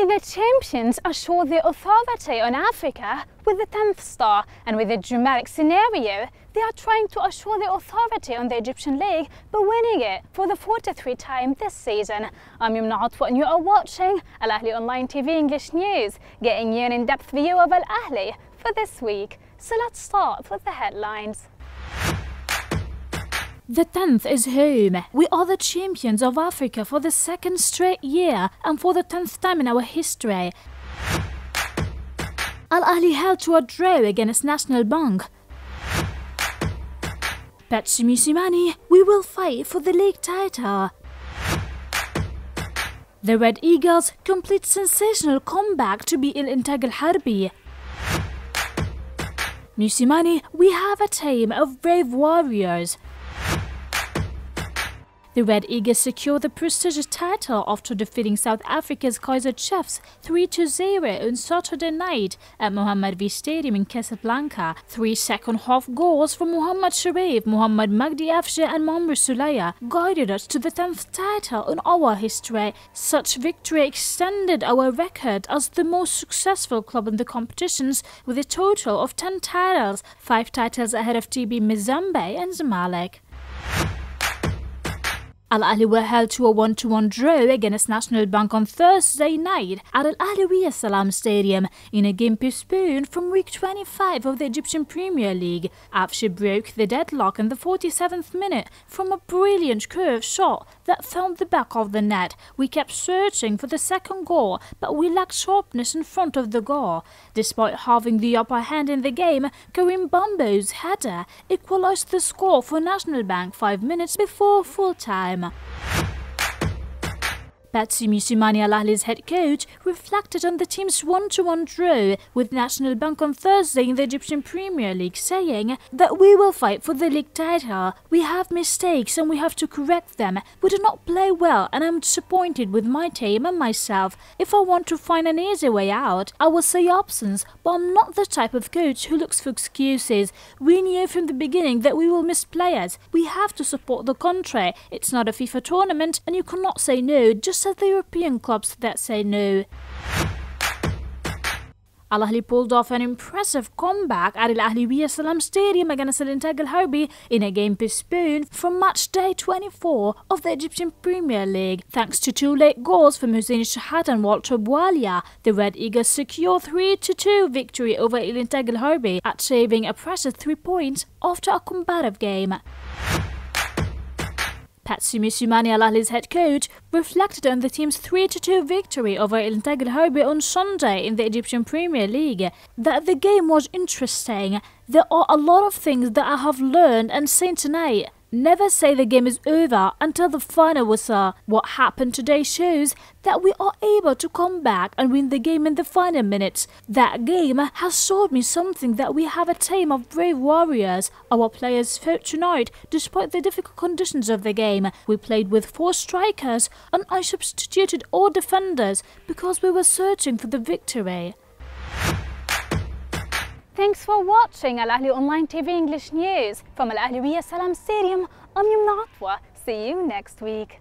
Only the champions assured their authority on Africa with the 10th star, and with the dramatic scenario, they are trying to assure their authority on the Egyptian League by winning it for the 43rd time this season. I'm Yomna Atwa and you are watching Al Ahly Online TV English News, getting you an in-depth view of Al Ahly for this week. So let's start with the headlines. The 10th is home. We are the champions of Africa for the second straight year and for the 10th time in our history. Al Ahly held to a draw against National Bank. Pitso Mosimane, we will fight for the league title. The Red Eagles complete sensational comeback to beat Ittihad Al Harbi. Mosimane, we have a team of brave warriors. The Red Eagles secure the prestigious title after defeating South Africa's Kaizer Chiefs 3-0 on Saturday night at Mohamed V Stadium in Casablanca. 3 second-half goals from Mohamed Sherif, Mohamed Magdi Afshar and Mohamed Souliya guided us to the 10th title in our history. Such victory extended our record as the most successful club in the competitions with a total of 10 titles, 5 titles ahead of TB Mizambay and Zamalek. Al Ahly were held to a 1-1 draw against National Bank on Thursday night at Al Ahly Al Salam Stadium in a game postponed from week 25 of the Egyptian Premier League. Afshar broke the deadlock in the 47th minute from a brilliant curve shot that found the back of the net. We kept searching for the second goal, but we lacked sharpness in front of the goal. Despite having the upper hand in the game, Karim Bambo's header equalised the score for National Bank 5 minutes before full-time. Pitso Mosimane, Al Ahly's head coach, reflected on the team's 1-1 draw with National Bank on Thursday in the Egyptian Premier League, saying that we will fight for the league title. We have mistakes and we have to correct them. We did not play well and I'm disappointed with my team and myself. If I want to find an easy way out, I will say absence, but I'm not the type of coach who looks for excuses. We knew from the beginning that we will miss players. We have to support the country. It's not a FIFA tournament and you cannot say no just at the European clubs that say no. Al Ahly pulled off an impressive comeback at Al Ahly Al Salam Stadium against Ittihad Al Harbi in a game postponed from match day 24 of the Egyptian Premier League. Thanks to 2 late goals from Hussein Shahad and Walter Bwalya, the Red Eagles secure 3-2 victory over Ittihad Al Harbi, achieving a precious 3 points after a combative game. Pitso Mosimane, Al Ahly's head coach, reflected on the team's 3-2 victory over Ittihad Al Harbi on Sunday in the Egyptian Premier League, that the game was interesting. There are a lot of things that I have learned and seen tonight. Never say the game is over until the final whistle. What happened today shows that we are able to come back and win the game in the final minutes. That game has showed me something, that we have a team of brave warriors. Our players fought tonight despite the difficult conditions of the game. We played with 4 strikers and I substituted all defenders because we were searching for the victory. Thanks for watching Al Ahly Online TV English News. From Al Ahly Al Salam Stadium, I'm Yomna Atwa. See you next week.